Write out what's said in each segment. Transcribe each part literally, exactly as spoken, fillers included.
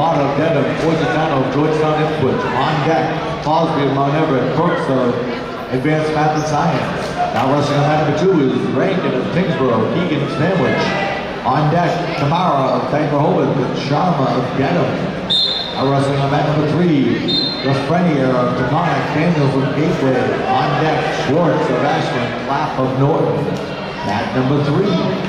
Toronto, Dedham, Georgetown, Georgetown, Ipswich, on deck, Fallsview, Mount Everett, Crookston, Advanced Math and Science. Now wrestling on mat number two is Rankin of Kingsborough, Keegan of Sandwich. On deck, Tamara of Bangor Hovind with Sharma of Dedham. Now wrestling on mat number three, LaFreniere of Taconic, Daniels of Gateway. On deck, Schwartz of Ashland, Clapp of Norton. Mat number three.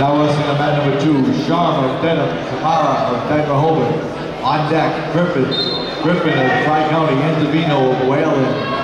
Now wrestling on mat number two, Sharma of Denham, Tamara of Bangor Hovind. On deck, Griffin, Griffin of Tri-County, Anzavino of Whalen.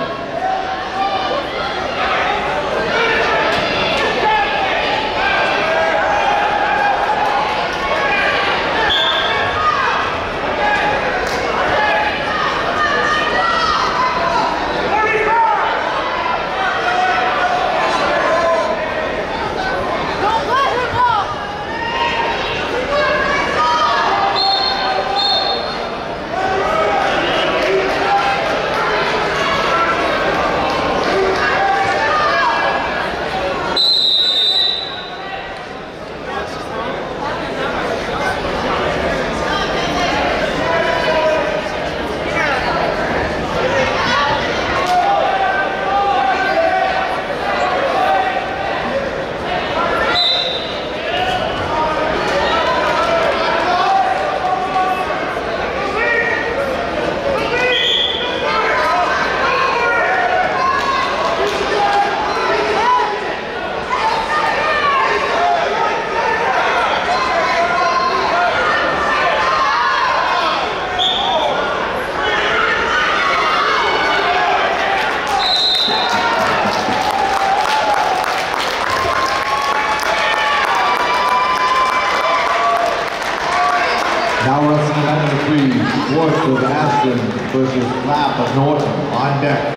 nine and three, Schwartz of Aston versus Clapp of Norton on deck.